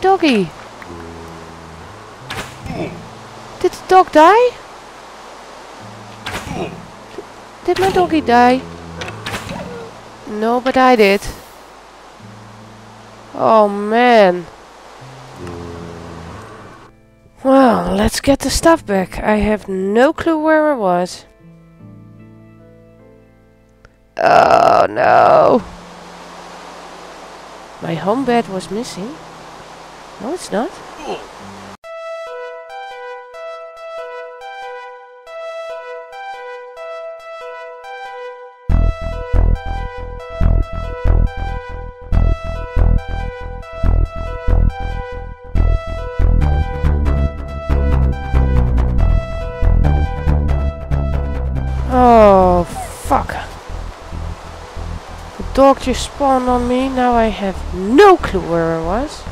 doggy. Did the dog die? Did my doggy die? No, but I did. Oh man. Well, let's get the stuff back. I have no clue where I was. Oh no. My home bed was missing. No, it's not. Oh, fuck. The dog just spawned on me. Now I have no clue where I was.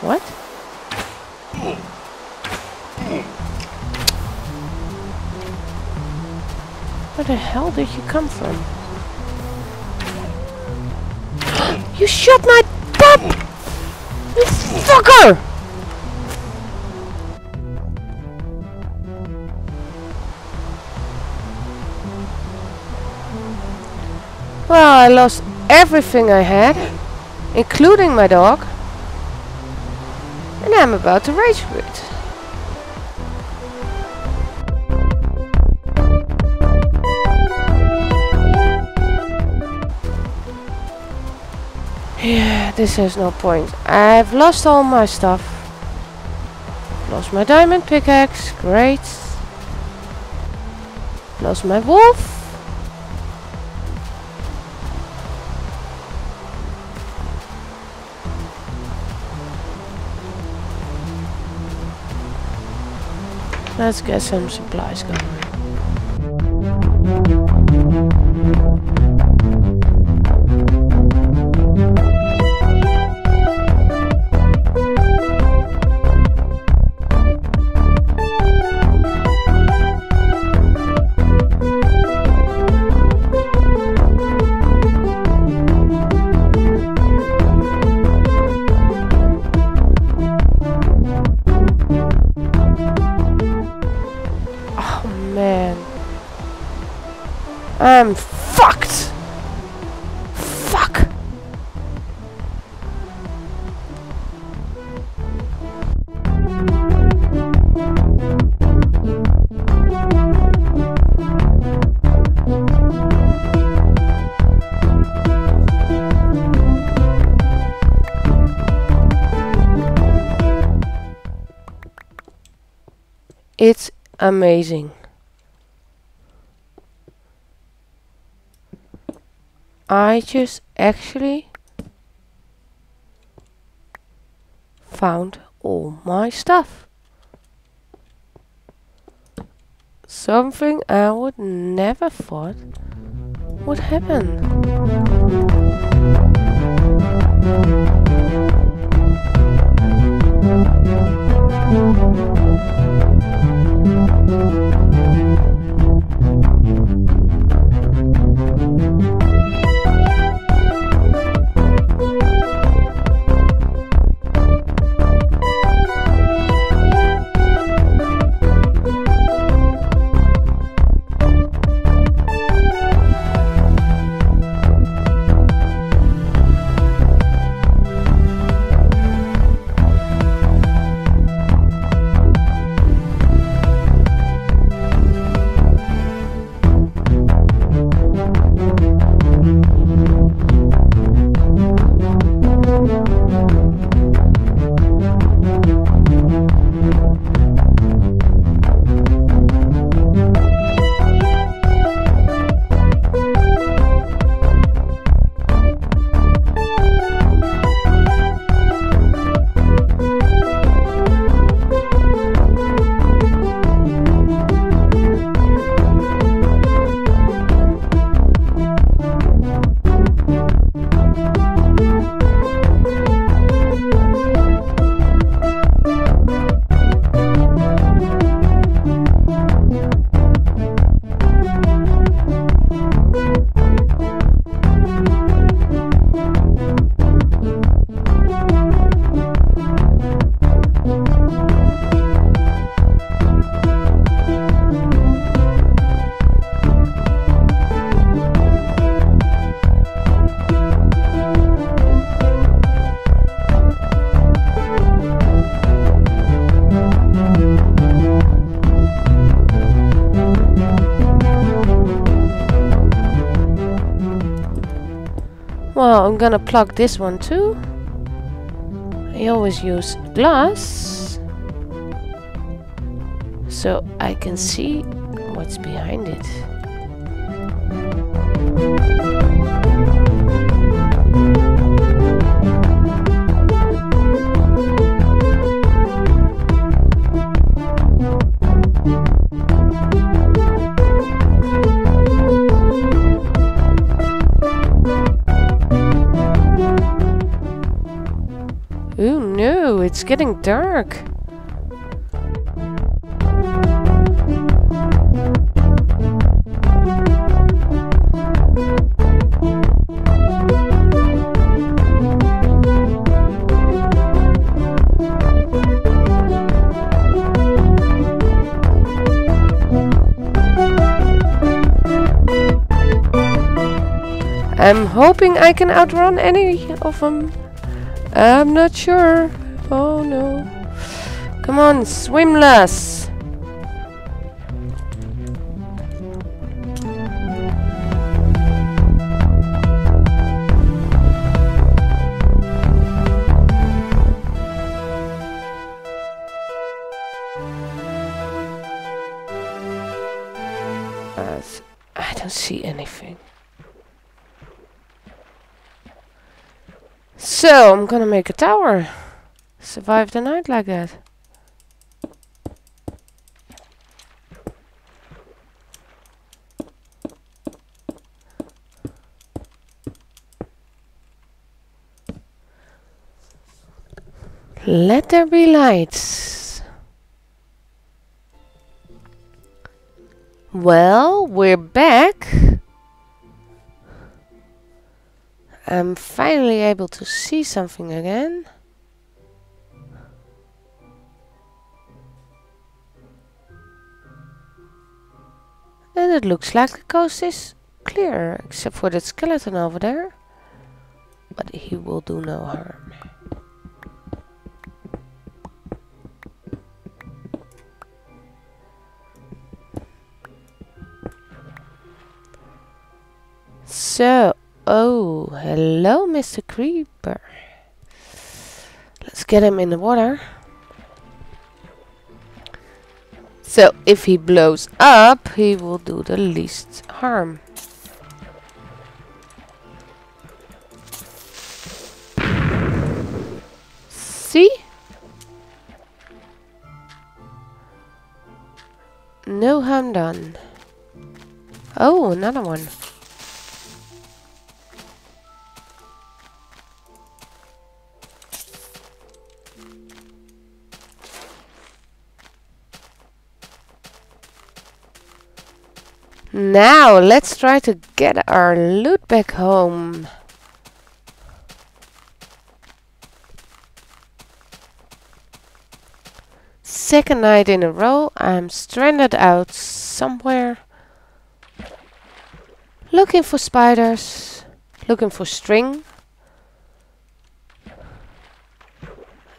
What? Where the hell did you come from? You shot my pup! You fucker! Well, I lost everything I had, including my dog. And I'm about to rage quit. Yeah, this has no point. I've lost all my stuff. Lost my diamond pickaxe, great. Lost my wolf. Let's get some supplies going. I'm fucked! Fuck! It's amazing. I just actually found all my stuff. Something I would never thought would happen. Now I'm gonna plug this one too. I always use glass so I can see what's behind it. Oh no, it's getting dark. I'm hoping I can outrun any of them. I'm not sure. Oh no. Come on, swim lass. I don't see anything. So I'm gonna make a tower. Survive the night like that. Let there be lights. Well, we're back. I'm finally able to see something again. And it looks like the coast is clear, except for that skeleton over there. But he will do no harm. So, oh, hello, Mr. Creeper. Let's get him in the water. So, if he blows up, he will do the least harm. See? No harm done. Oh, another one. Now, let's try to get our loot back home. Second night in a row, I'm stranded out somewhere. Looking for spiders. Looking for string.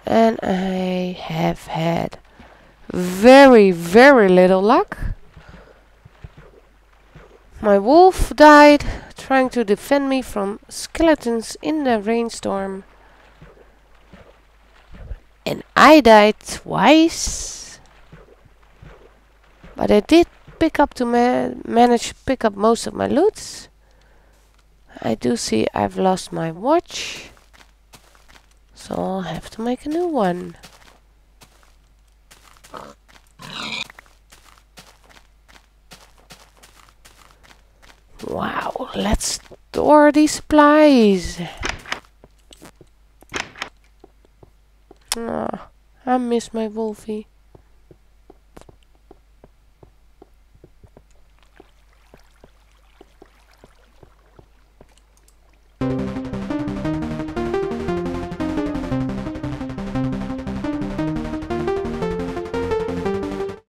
And I have had very, very little luck. My wolf died trying to defend me from skeletons in the rainstorm. And I died twice. But I did pick up to manage to pick up most of my loot. I do see I've lost my watch. So I'll have to make a new one. Wow, let's store these supplies. Oh, I miss my Wolfie.